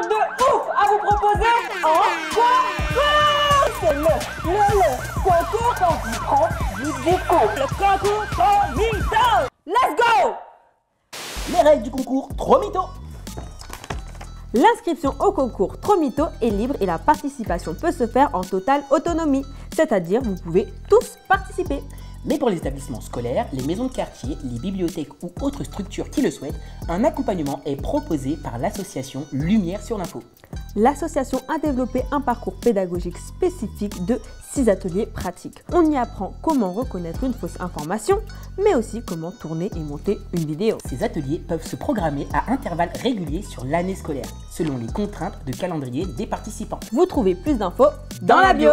truc de ouf à vous proposer en concours. C'est le concours quand on prend du déco. Le concours TropMytho. Let's go. Les règles du concours TropMytho. L'inscription au concours TropMytho est libre et la participation peut se faire en totale autonomie, c'est-à-dire vous pouvez tous participer. Mais pour les établissements scolaires, les maisons de quartier, les bibliothèques ou autres structures qui le souhaitent, un accompagnement est proposé par l'association Lumière sur l'info. L'association a développé un parcours pédagogique spécifique de 6 ateliers pratiques. On y apprend comment reconnaître une fausse information, mais aussi comment tourner et monter une vidéo. Ces ateliers peuvent se programmer à intervalles réguliers sur l'année scolaire, selon les contraintes de calendrier des participants. Vous trouvez plus d'infos dans la bio.